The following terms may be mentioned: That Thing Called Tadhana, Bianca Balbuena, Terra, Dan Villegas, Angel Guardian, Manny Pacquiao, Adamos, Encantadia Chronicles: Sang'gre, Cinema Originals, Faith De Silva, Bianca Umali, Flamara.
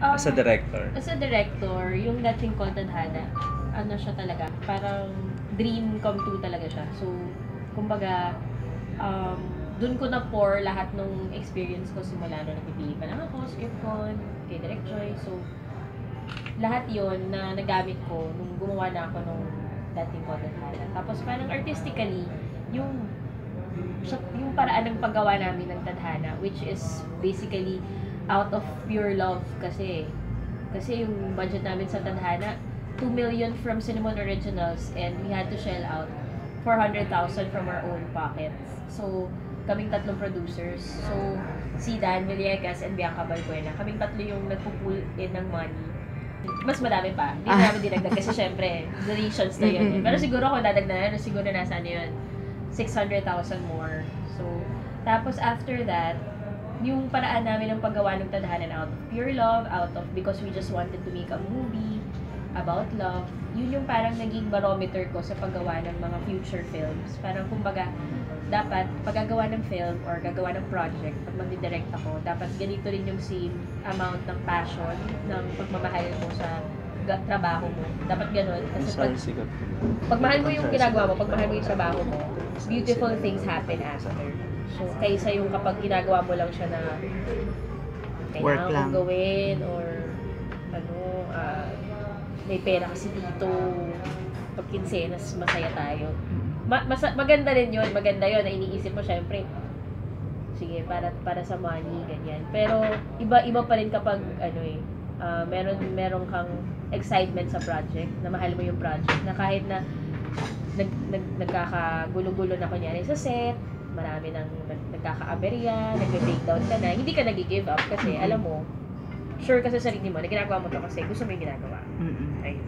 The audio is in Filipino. As a director, yung That Thing Called Tadhana, ano siya talaga, parang dream come true talaga siya. So, kumbaga, dun ko na-pour lahat ng experience ko simula nung napipili pa lang ako, script ko, kay Direct Joy. So, lahat yon na nagamit ko nung gumawa na ako nung That Thing Called Tadhana. Tapos parang artistically, yung paraan ng paggawa namin ng Tadhana, which is basically out of pure love kasi yung budget namin sa Tadhana 2 million from Cinema Originals, and we had to shell out 400,000 from our own pockets. So, kaming tatlong producers. So, si Dan Villegas and Bianca Balbuena, kaming tatlo yung nagpo-pull in ng money. Mas madami pa. Hindi namin dinagdag kasi syempre, donations na yun. Pero siguro kung dadagdagan, siguro nasa ano yun, 600,000 more. So, tapos after that, yung paraan namin ng paggawa ng Tadhana out of pure love, because we just wanted to make a movie about love, yun yung parang naging barometer ko sa paggawa ng mga future films. Parang kumbaga, dapat paggagawa ng film or gagawa ng project, pag magdidirect ako, dapat ganito rin yung same amount ng passion, ng pagmamahal mo sa trabaho mo. Dapat ganun. Kasi pagmahal mo yung ginagawa mo, pagmahal mo yung trabaho mo, beautiful things happen after. So, kaysa yung kapag ginagawa mo lang siya na kailangan kong gawin or ano, may pera kasi dito, pag kinsenas, masaya tayo. Maganda rin yun, na iniisip mo syempre. Sige, para sa money, ganyan. Pero iba pa rin kapag ano meron kang excitement sa project, na mahal mo yung project, na kahit na nagkakagulo-gulo na kunyari sa set, marami nang nagkakaaberya, nagbe-breakdown ka na, hindi ka nag-give up kasi alam mo, sure kasi sarili mo, ginagawa mo to kasi gusto mo yung ginagawa. Ayun.